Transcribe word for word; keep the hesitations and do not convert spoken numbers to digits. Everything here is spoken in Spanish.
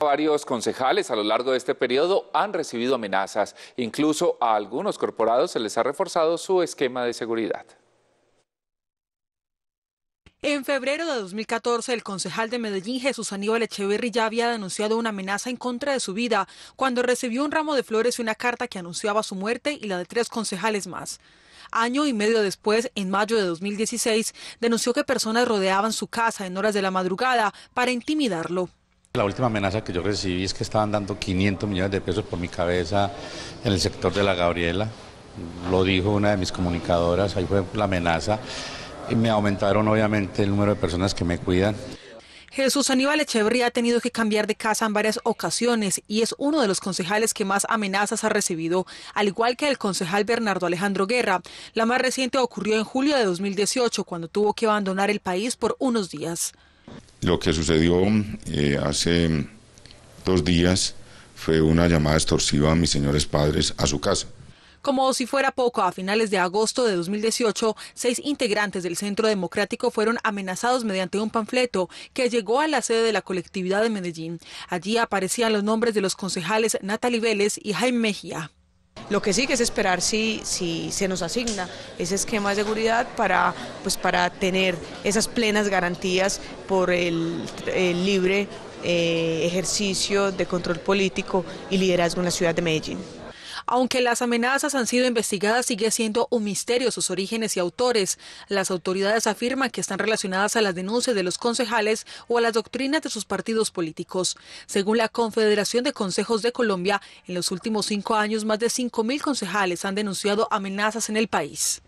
Varios concejales a lo largo de este periodo han recibido amenazas. Incluso a algunos corporados se les ha reforzado su esquema de seguridad. En febrero de dos mil catorce, el concejal de Medellín, Jesús Aníbal Echeverri, ya había denunciado una amenaza en contra de su vida cuando recibió un ramo de flores y una carta que anunciaba su muerte y la de tres concejales más. Año y medio después, en mayo de dos mil dieciséis, denunció que personas rodeaban su casa en horas de la madrugada para intimidarlo. La última amenaza que yo recibí es que estaban dando quinientos millones de pesos por mi cabeza en el sector de La Gabriela. Lo dijo una de mis comunicadoras, ahí fue la amenaza. Y me aumentaron obviamente el número de personas que me cuidan. Jesús Aníbal Echeverri ha tenido que cambiar de casa en varias ocasiones y es uno de los concejales que más amenazas ha recibido, al igual que el concejal Bernardo Alejandro Guerra. La más reciente ocurrió en julio de dos mil dieciocho, cuando tuvo que abandonar el país por unos días. Lo que sucedió eh, hace dos días fue una llamada extorsiva a mis señores padres a su casa. Como si fuera poco, a finales de agosto de dos mil dieciocho, seis integrantes del Centro Democrático fueron amenazados mediante un panfleto que llegó a la sede de la colectividad de Medellín. Allí aparecían los nombres de los concejales Natalie Vélez y Jaime Mejía. Lo que sigue es esperar si, si se nos asigna ese esquema de seguridad para, pues para tener esas plenas garantías por el, el libre eh, ejercicio de control político y liderazgo en la ciudad de Medellín. Aunque las amenazas han sido investigadas, sigue siendo un misterio sus orígenes y autores. Las autoridades afirman que están relacionadas a las denuncias de los concejales o a las doctrinas de sus partidos políticos. Según la Confederación de Consejos de Colombia, en los últimos cinco años más de cinco mil concejales han denunciado amenazas en el país.